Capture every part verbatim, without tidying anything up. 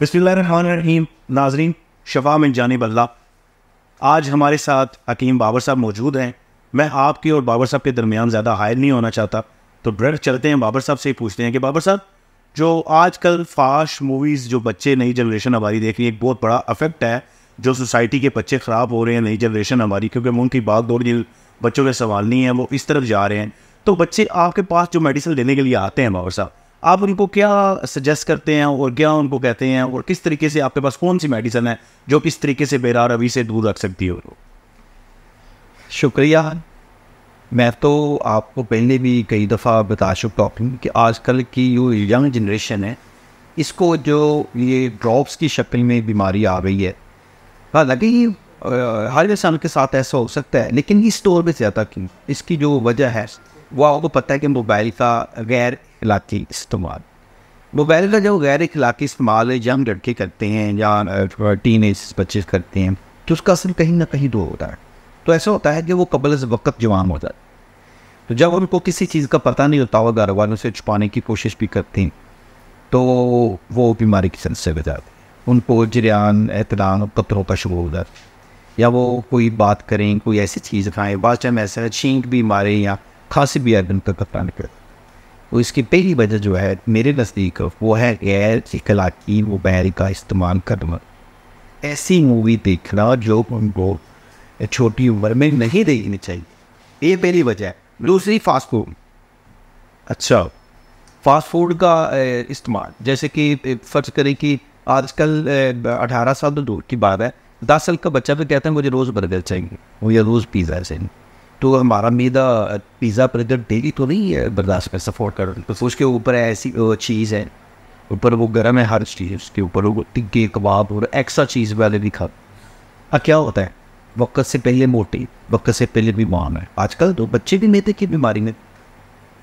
बिस्मिल्ल नाजरीन, शफ़ा में जानबल्ला। आज हमारे साथ हकीम बाबर साहब मौजूद हैं। मैं आपके और बाबर साहब के दरमियान ज़्यादा हायर नहीं होना चाहता, तो ब्रेड चलते हैं बाबर साहब से ही पूछते हैं कि बाबर साहब, जो आजकल फाश मूवीज़ जो बच्चे नई जनरेशन हमारी देख रही है, एक बहुत बड़ा अफेक्ट है जो सोसाइटी के बच्चे ख़राब हो रहे हैं नई जनरेशन हमारी, क्योंकि उनकी बाग दौड़ जिन बच्चों के सवाल नहीं है वो इस तरफ जा रहे हैं। तो बच्चे आपके पास जो मेडिसिन लेने के लिए आते हैं बाबर साहब, आप उनको क्या सजेस्ट करते हैं और क्या उनको कहते हैं, और किस तरीके से आपके पास कौन सी मेडिसिन है जो किस तरीके से बेरार अभी से दूर रख सकती हो? शुक्रिया। मैं तो आपको पहले भी कई दफ़ा बता चुका हूँ कि आजकल की जो यंग जनरेशन है इसको जो ये ड्रॉप्स की शक्ल में बीमारी आ गई है, हालांकि हर इंसान के साथ ऐसा हो सकता है, लेकिन इस दौर में ज़्यादा क्यों, इसकी जो वजह है वह आपको पता है कि मोबाइल का गैर इखलाकी इस्तेमाल। मोबाइल का जो गैर इखलाकी इस्तेमाल यंग लड़के करते हैं या टीन एज बच्चे करते हैं, तो उसका असर कहीं ना कहीं दूर होता है। तो ऐसा होता है कि वो कबल से वक्त जवान हो जाता है। तो जब उनको किसी चीज़ का पता नहीं होता हुआ घर वालों से छुपाने की कोशिश भी करते हैं, तो वो बीमारी की संस्था बच जाते हैं। उनको जरियान एहतरान कतरों का शुरू हो जाता है, या वो कोई बात करें, कोई ऐसी चीज़ खाएँ, बाद टाइम ऐसा छींक भी मारें या खांसी भी आदम का कतरा निकल। तो इसकी पहली वजह जो है मेरे नज़दीक वो है गैर इखलाकी मोबाइल का इस्तेमाल करना, ऐसी मूवी देखना जो उनको छोटी उम्र में नहीं देखनी चाहिए। ये पहली वजह है। दूसरी फास्ट फूड, अच्छा फास्ट फूड का इस्तेमाल, जैसे कि फ़र्ज़ करें कि आजकल अठारह साल तो दूर की बात है, दस साल का बच्चा भी कहता है मुझे रोज़ बर्गर चाहिए, मुझे रोज़ पिज़्ज़ा चाहिए। तो हमारा मैदा पिज़्ज़ा बर्गर डेली तो नहीं बर्दाश्त कर सपोर्ट कर, तो उसके ऊपर ऐसी चीज़ है, ऊपर वो गर्म है हर चीज़, उसके ऊपर वो टिक्के कबाब और एक्स्ट्रा चीज़ वाले भी खा। अब क्या होता है, वक्त से पहले मोटी, वक्त से पहले बीमार है आजकल तो बच्चे भी मैदे की बीमारी में।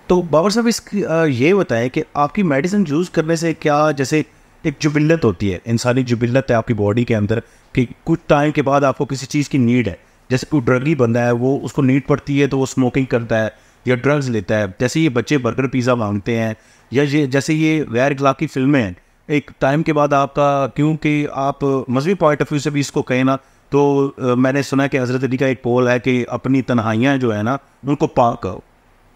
तो बाबर साहब इसकी ये बताएं कि आपकी मेडिसिन यूज़ करने से क्या, जैसे एक जुबिल्लत होती है, इंसानी जुबिल्लत है आपकी बॉडी के अंदर कि कुछ टाइम के बाद आपको किसी चीज़ की नीड है, जैसे कोई ड्रगी बंदा है वो उसको नीड पड़ती है तो वो स्मोकिंग करता है या ड्रग्स लेता है, जैसे ये बच्चे बर्गर पिज़्ज़ा मांगते हैं, या ये जैसे ये गैर इखलाकी फिल्में हैं। एक टाइम के बाद आपका, क्योंकि आप मजहबी पॉइंट ऑफ व्यू से भी इसको कहें ना, तो आ, मैंने सुना कि हज़रत अली का एक पोल है कि अपनी तन्हाइयाँ जो है ना उनको पाक करो,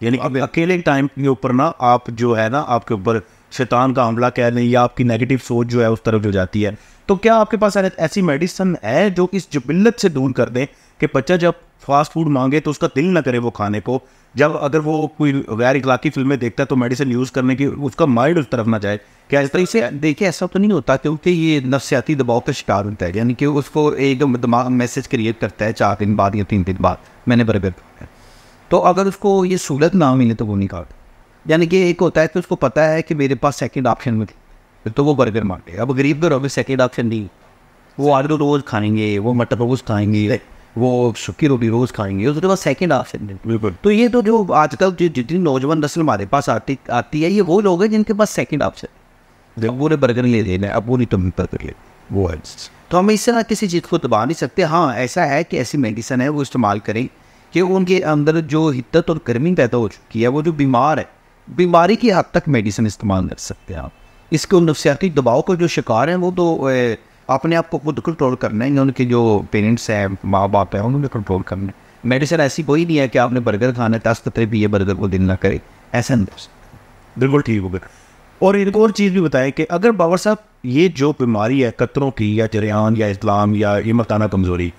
यानी अब अकेले टाइम के ऊपर ना आप जो है ना आपके ऊपर शैतान का हमला कह लें या आपकी नेगेटिव सोच जो है उस तरफ हो जाती है। तो क्या आपके पास ऐसी मेडिसिन है जो इस जुबिल्लत से दूर कर दें कि बच्चा जब फास्ट फूड मांगे तो उसका दिल ना करे वो खाने को, जब अगर वो कोई गैर इखलाकी फिल्में देखता है तो मेडिसिन यूज़ करने की उसका माइंड उस तरफ ना जाए? क्या इस तरह से देखिए, ऐसा तो नहीं होता क्योंकि ये नफसियाती दबाव का शिकार होता है, यानी कि उसको एक दिमाग मैसेज क्रिएट करता है चार दिन बाद या तीन दिन बाद मैंने बर्गर खाया, तो अगर उसको ये सहूलत ना मिले तो वो नहीं खाता। यानी कि एक होता है कि उसको पता है कि मेरे पास सेकेंड ऑप्शन में थी तो वो बर्गर मांगे। अब गरीब घरों में सेकेंड ऑप्शन नहीं, वो आलू रोज़ खाएंगे, वो मटर रोज़ खाएंगे, वो सुखी रोटी रोज़ खाएंगे, उसके बाद सेकंड ऑप्शन बिल्कुल। तो ये तो जो आजकल जो जितनी नौजवान नस्ल हमारे पास आती आती है, ये वो लोग हैं जिनके पास सेकंड ऑप्शन, अब वो ने बर्गर ले लेना है, अब वो नहीं तो बर्गर ले वो है। तो हम इससे ना किसी चीज़ को दबा नहीं सकते। हाँ, ऐसा है कि ऐसी मेडिसिन है वो इस्तेमाल करें कि उनके अंदर जो हिद्दत और गर्मी पैदा हो चुकी है, वो जो बीमार है बीमारी की हद तक मेडिसिन इस्तेमाल कर सकते हैं आप। इसके नफसियाती दबाव को जो शिकार हैं वो तो अपने आप को खुद कंट्रोल करना है, उनके जो पेरेंट्स हैं माँ बाप हैं उन्होंने कंट्रोल करना है। मेडिसिन ऐसी कोई नहीं है कि आपने बर्गर खाना दस कतरे भी ये बर्गर को दिन ना करे, ऐसा नहीं, बिल्कुल ठीक हो गया। और एक और चीज़ भी बताएं कि अगर बाबर साहब ये जो बीमारी है कतरों की या जरियान या इस्लाम या ये मर्दाना कमज़ोरी,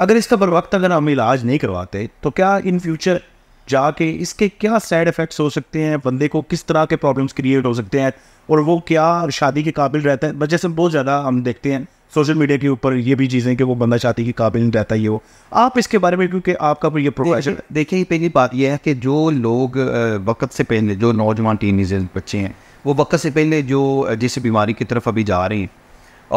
अगर इसका बर वक्त अगर हम इलाज नहीं करवाते तो क्या इन फ्यूचर जाके इसके क्या साइड इफ़ेक्ट्स हो सकते हैं, बंदे को किस तरह के प्रॉब्लम्स क्रिएट हो सकते हैं और वो क्या शादी के काबिल रहता है? जैसे बहुत ज़्यादा हम देखते हैं सोशल मीडिया के ऊपर ये भी चीज़ें कि वो बंदा शादी के काबिल नहीं रहता, ये वो आप इसके बारे में, क्योंकि आपका ये प्रोफेशन। देखिए पहली बात यह है कि जो लोग वक्त से पहले, जो नौजवान टीनेजर बच्चे हैं वो वक्त से पहले जो जिस बीमारी की तरफ अभी जा रहे हैं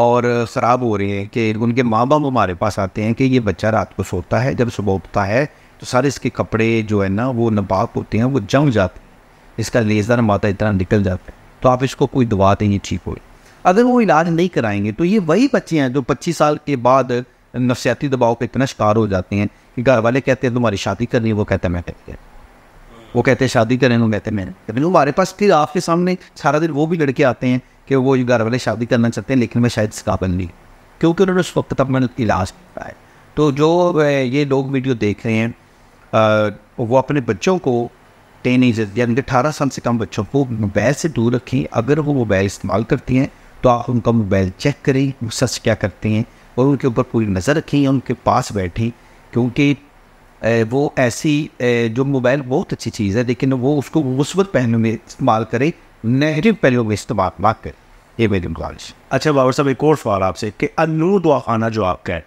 और ख़राब हो रहे हैं, कि उनके माँ बाप हमारे पास आते हैं कि ये बच्चा रात को सोता है, जब सुबह उठता है तो सारे इसके कपड़े जो है ना वो नपाक होते हैं, वो जम जाते हैं, इसका लेजर माता इतना निकल जाता है, तो आप इसको कोई दवा देंगे ठीक हो। अगर वो इलाज नहीं कराएंगे तो ये वही बच्चे हैं जो पच्चीस साल के बाद नफसियाती दबाव का इतना शिकार हो जाते हैं कि घर वाले कहते हैं तुम्हारी शादी करनी है, वो कहते हैं मैं कहते वो कहते हैं शादी करें, वो कहते हैं मैंने। हमारे पास फिर आपके सामने सारा दिन वो भी लड़के आते हैं कि वो घर वाले शादी करना चाहते हैं लेकिन मैं शायद काबिल नहीं, क्योंकि उन्होंने उस वक्त अपना इलाज नहीं पाया। तो जो ये लोग वीडियो देख रहे हैं आ, वो अपने बच्चों को टीनेजर यानी अठारह साल से कम बच्चों को मोबाइल से दूर रखें। अगर वो मोबाइल इस्तेमाल करती हैं तो आप उनका मोबाइल चेक करें, वो सर्च क्या करते हैं, और उनके ऊपर पूरी नज़र रखें, उनके पास बैठें, क्योंकि वो ऐसी जो मोबाइल बहुत अच्छी चीज़ है लेकिन वो उसको मुस्बत पहलू में इस्तेमाल करें, नेगेटिव पहलू में इस्तेमाल ना करें। ये मेरी गुजारिश। अच्छा बाबर साहब, एक और सवाल आपसे कि अनूर दुआ खाना जो आपका है,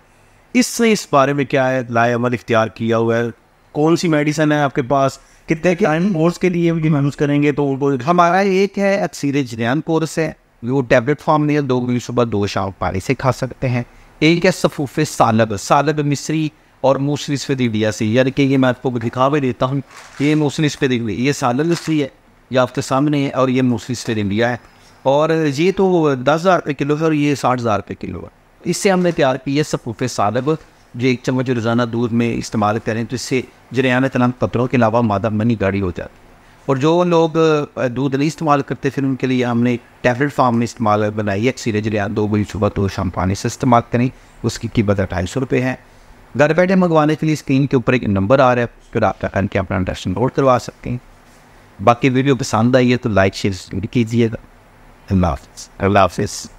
इससे इस बारे में क्या है लाएमल इख्तियार किया हुआ है, कौन सी मेडिसिन है आपके पास, कितने टाइम कोर्स के लिए भी यूज़ करेंगे? तो हमारा एक है अक्सीर जरियान कोर्स है, वो टैबलेट फॉर्म में दो गोली सुबह दो शाम पानी से खा सकते हैं। एक है सफोफ सालब, सालब मिस्री और मूसली सफेद इंडिया से, यानी कि ये मैं आपको दिखा भी देता हूँ। ये मूसली सफेद इंडिया, ये सालब मिस्री है, ये आपके सामने है, और ये मूसली सफेद इंडिया है, और ये तो दस हज़ार रुपये किलो है और ये साठ हज़ार रुपये किलो है। इससे हमने तैयार की है सफोफ सालब, जो एक चम्मच रोज़ाना दूध में इस्तेमाल करें तो इससे जरियान तमाम पत्थरों के अलावा मादा मनी गाढ़ी हो जाती है। और जो लोग दूध नहीं इस्तेमाल करते फिर उनके लिए हमने टैबलेट फार्म में इस्तेमाल बनाई है अक्सीर जरियान, दो बजे सुबह दो शाम पानी से इस्तेमाल करें। उसकी कीमत ढाई सौ रुपये है। घर बैठे मंगवाने के लिए स्क्रीन के ऊपर एक नंबर आ रहा है, फिर आप तक के अपना इंटरेस्ट नोट करवा सकते हैं। बाकी वीडियो पसंद आई है तो लाइक शेयर कीजिएगा। अल्लाह हाफ़िज़।